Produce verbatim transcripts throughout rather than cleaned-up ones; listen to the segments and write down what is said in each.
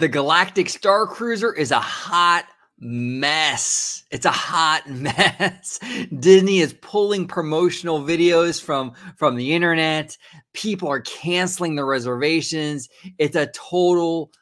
The Galactic Starcruiser is a hot mess. It's a hot mess. Disney is pulling promotional videos from, from the internet. People are canceling their reservations. It's a total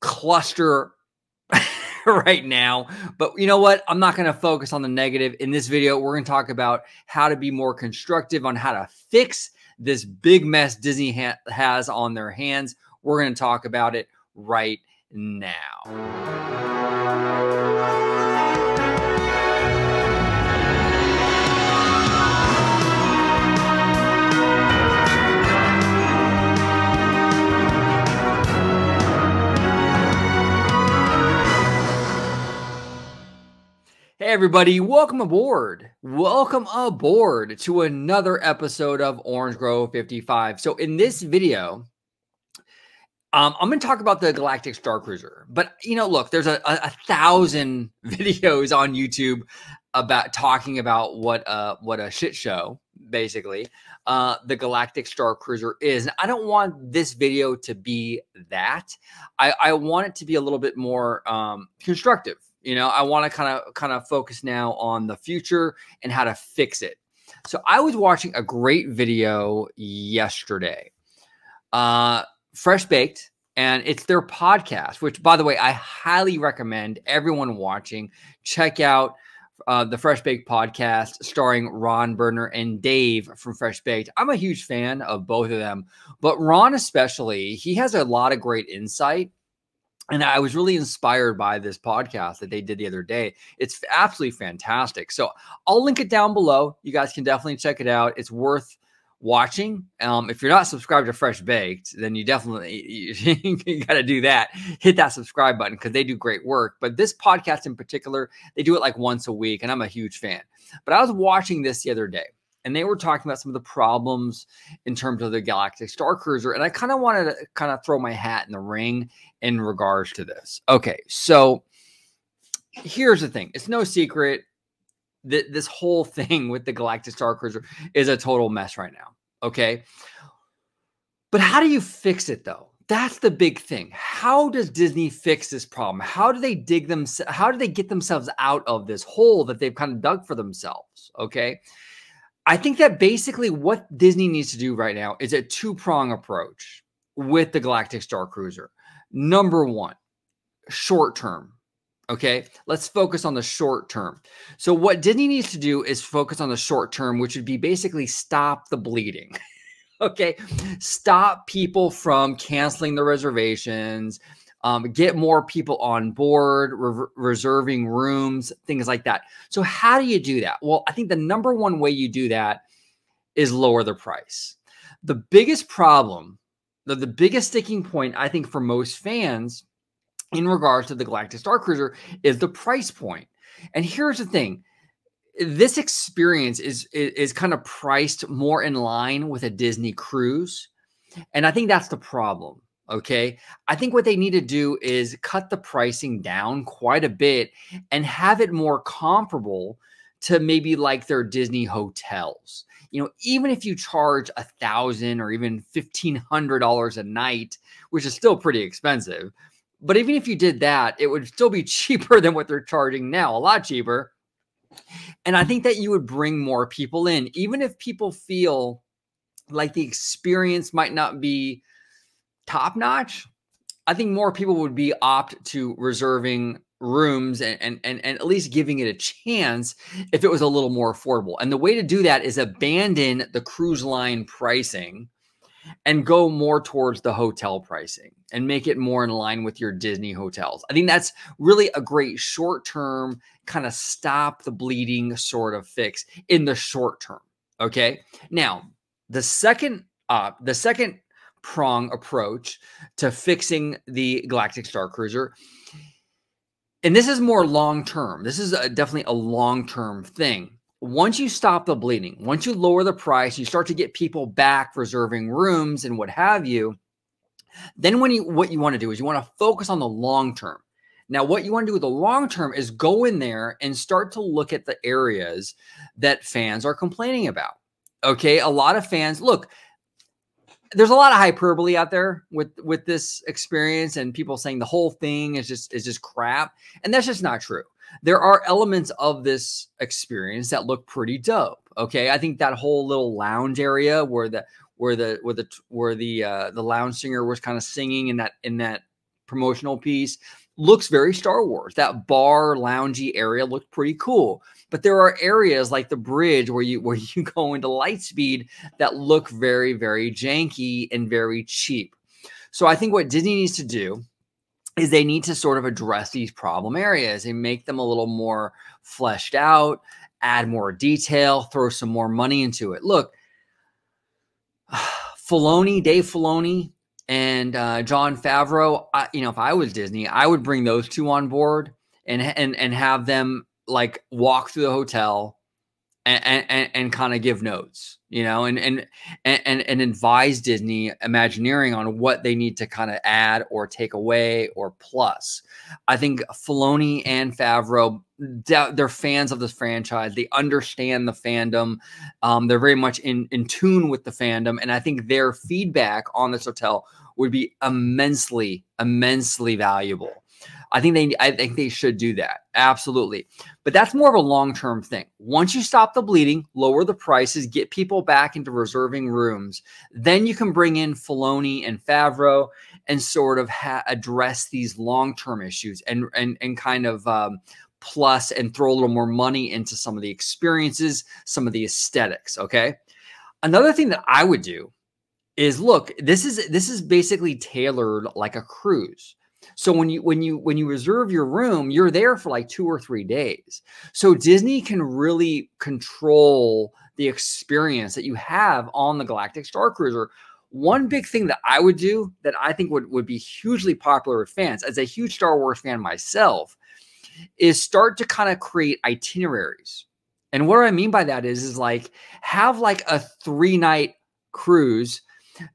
cluster right now. But you know what? I'm not going to focus on the negative. In this video, we're going to talk about how to be more constructive on how to fix this big mess Disney ha- has on their hands. We're going to talk about it right now. Hey everybody, welcome aboard. Welcome aboard to another episode of Orange Grove fifty-five. So in this video, um, I'm going to talk about the Galactic Starcruiser. But, you know, look, there's a, a, a thousand videos on YouTube about talking about what uh, what a shit show, basically, uh, the Galactic Starcruiser is. And I don't want this video to be that. I, I want it to be a little bit more um, constructive. You know, I want to kind of kind of focus now on the future and how to fix it. So I was watching a great video yesterday, uh, Fresh Baked, and it's their podcast, which, by the way, I highly recommend everyone watching. Check out uh, the Fresh Baked podcast starring Ron Burner and Dave from Fresh Baked. I'm a huge fan of both of them, but Ron especially, he has a lot of great insight. And I was really inspired by this podcast that they did the other day. It's absolutely fantastic. So I'll link it down below. You guys can definitely check it out. It's worth watching. Um, if you're not subscribed to Fresh Baked, then you definitely you, you got to do that. Hit that subscribe button because they do great work. But this podcast in particular, they do it like once a week, and I'm a huge fan. But I was watching this the other day, and they were talking about some of the problems in terms of the Galactic Starcruiser. And I kind of wanted to kind of throw my hat in the ring in regards to this. Okay, so here's the thing. It's no secret that this whole thing with the Galactic Starcruiser is a total mess right now, okay? But how do you fix it, though? That's the big thing. How does Disney fix this problem? How do they dig them? How do they get themselves out of this hole that they've kind of dug for themselves, okay? I think that basically what Disney needs to do right now is a two-prong approach with the Galactic Starcruiser. Number one, short term. Okay, let's focus on the short term. So what Disney needs to do is focus on the short term, which would be basically stop the bleeding. Okay, stop people from canceling their reservations, um, get more people on board, re reserving rooms, things like that. So how do you do that? Well, I think the number one way you do that is lower the price. The biggest problem The, the biggest sticking point, I think, for most fans in regards to the Galactic Starcruiser is the price point. And here's the thing. This experience is, is, is kind of priced more in line with a Disney cruise. And I think that's the problem, okay? I think what they need to do is cut the pricing down quite a bit and have it more comparable to maybe like their Disney hotels. You know, even if you charge a thousand or even fifteen hundred dollars a night, which is still pretty expensive, but even if you did that, it would still be cheaper than what they're charging now, a lot cheaper. And I think that you would bring more people in, even if people feel like the experience might not be top-notch. I think more people would be opt to reserving rooms and, and, and, and at least giving it a chance if it was a little more affordable. And the way to do that is abandon the cruise line pricing and go more towards the hotel pricing and make it more in line with your Disney hotels. I think that's really a great short-term kind of stop the bleeding sort of fix in the short term. Okay. Now the second, uh, the second prong approach to fixing the Galactic Starcruiser, and this is more long-term. This is a, definitely a long-term thing. Once you stop the bleeding, once you lower the price, you start to get people back reserving rooms and what have you, then when you, what you want to do is you want to focus on the long-term. Now, what you want to do with the long-term is go in there and start to look at the areas that fans are complaining about. Okay, a lot of fans, look, there's a lot of hyperbole out there with, with this experience and people saying the whole thing is just, is just crap. And that's just not true. There are elements of this experience that look pretty dope. Okay. I think that whole little lounge area where the, where the, where the, where the, uh, the lounge singer was kind of singing in that, in that promotional piece looks very Star Wars. That bar loungy area looked pretty cool, but there are areas like the bridge where you, where you go into Lightspeed that look very, very janky and very cheap. So I think what Disney needs to do is they need to sort of address these problem areas and make them a little more fleshed out, add more detail, throw some more money into it. Look, Filoni, Dave Filoni and uh, John Favreau, I, you know, if I was Disney, I would bring those two on board and, and, and have them like walk through the hotel and, and, and kind of give notes, you know, and, and, and, and advise Disney Imagineering on what they need to kind of add or take away or plus. I think Filoni and Favreau, they're fans of this franchise. They understand the fandom. Um, they're very much in, in tune with the fandom. And I think their feedback on this hotel would be immensely, immensely valuable. I think they, I think they should do that. Absolutely. But that's more of a long-term thing. Once you stop the bleeding, lower the prices, get people back into reserving rooms, then you can bring in Filoni and Favreau and sort of ha address these long-term issues and, and, and kind of um, plus and throw a little more money into some of the experiences, some of the aesthetics. Okay. Another thing that I would do is look, this is, this is basically tailored like a cruise. So when you, when you, when you reserve your room, you're there for like two or three days. So Disney can really control the experience that you have on the Galactic Starcruiser. One big thing that I would do that I think would, would be hugely popular with fans, as a huge Star Wars fan myself, is start to kind of create itineraries. And what I mean by that is, is like have like a three night cruise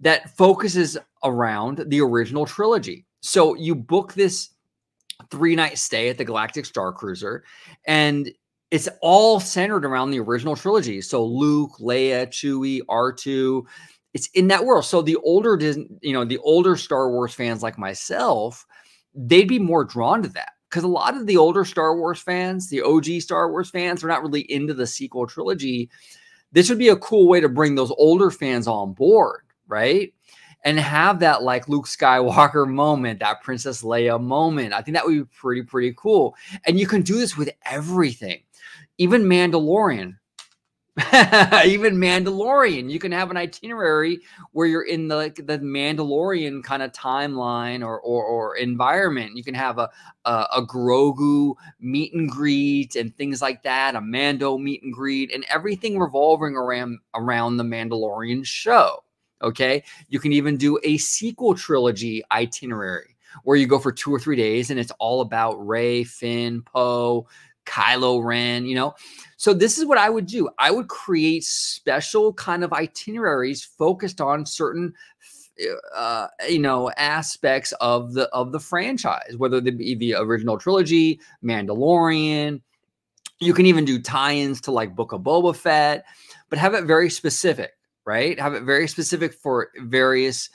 that focuses around the original trilogy. So you book this three-night stay at the Galactic Starcruiser, and it's all centered around the original trilogy. So Luke, Leia, Chewie, R two, it's in that world. So the older Disney, you know, the older Star Wars fans like myself, they'd be more drawn to that. Because a lot of the older Star Wars fans, the O G Star Wars fans, are not really into the sequel trilogy. This would be a cool way to bring those older fans on board, right? And have that like Luke Skywalker moment, that Princess Leia moment. I think that would be pretty, pretty cool. And you can do this with everything, even Mandalorian, even Mandalorian. You can have an itinerary where you're in the, like, the Mandalorian kind of timeline or, or, or environment. You can have a, a, a Grogu meet and greet and things like that, a Mando meet and greet, and everything revolving around, around the Mandalorian show. Okay. You can even do a sequel trilogy itinerary where you go for two or three days and it's all about Rey, Finn, Poe, Kylo Ren, you know? So this is what I would do. I would create special kind of itineraries focused on certain, uh, you know, aspects of the, of the franchise, whether they be the original trilogy, Mandalorian. You can even do tie-ins to like Book of Boba Fett, but have it very specific. Right? Have it very specific for various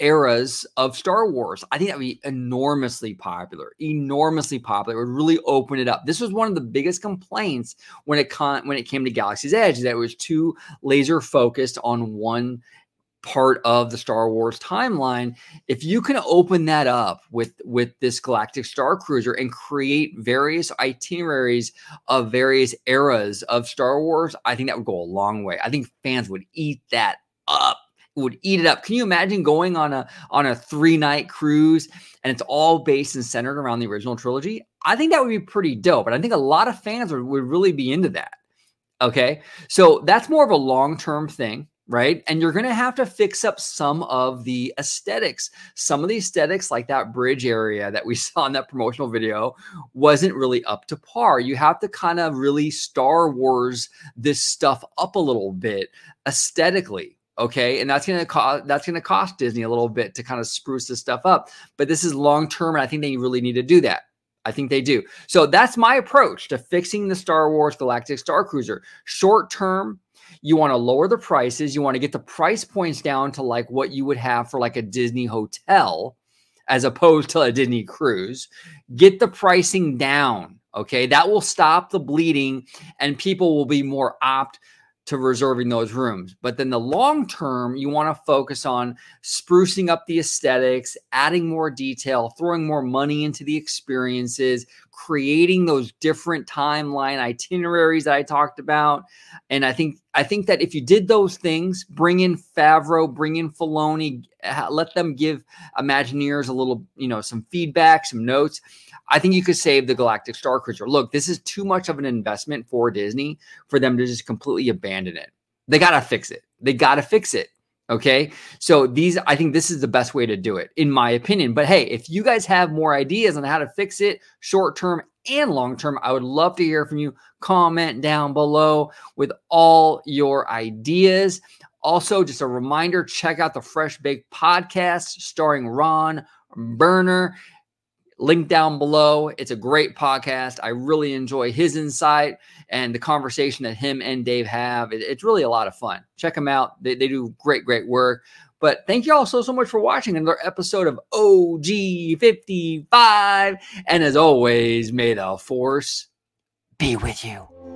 eras of Star Wars. I think that would be enormously popular, enormously popular. It would really open it up. This was one of the biggest complaints when it, con when it came to Galaxy's Edge, that it was too laser focused on one part of the Star Wars timeline. If you can open that up with, with this Galactic Starcruiser and create various itineraries of various eras of Star Wars, I think that would go a long way. I think fans would eat that up, would eat it up. Can you imagine going on a, on a three night cruise and it's all based and centered around the original trilogy? I think that would be pretty dope. And I think a lot of fans would, would really be into that. Okay. So that's more of a long-term thing. Right. And you're going to have to fix up some of the aesthetics. Some of the aesthetics, like that bridge area that we saw in that promotional video, wasn't really up to par. You have to kind of really Star Wars this stuff up a little bit aesthetically. Okay. And that's going to cost, that's going to cost Disney a little bit to kind of spruce this stuff up. But this is long term. And I think they really need to do that. I think they do. So that's my approach to fixing the Star Wars Galactic Starcruiser. Short term, you want to lower the prices. You want to get the price points down to like what you would have for like a Disney hotel as opposed to a Disney cruise. Get the pricing down. Okay. That will stop the bleeding and people will be more apt to reserving those rooms. But then the long term, you want to focus on sprucing up the aesthetics, adding more detail, throwing more money into the experiences, creating those different timeline itineraries that I talked about. And I think I think that if you did those things, bring in Favreau, bring in Filoni, let them give Imagineers a little, you know, some feedback, some notes. I think you could save the Galactic Starcruiser. Look, this is too much of an investment for Disney for them to just completely abandon it. They got to fix it. They got to fix it. Okay. So these, I think this is the best way to do it, in my opinion. But hey, if you guys have more ideas on how to fix it short-term and long-term, I would love to hear from you. Comment down below with all your ideas. Also, just a reminder, check out the Fresh Baked podcast starring Ron Burner. Link down below. It's a great podcast. I really enjoy his insight and the conversation that him and Dave have. It, it's really a lot of fun. Check them out. They, they do great, great work. But thank you all so, so much for watching another episode of O G fifty-five. And as always, may the force be with you.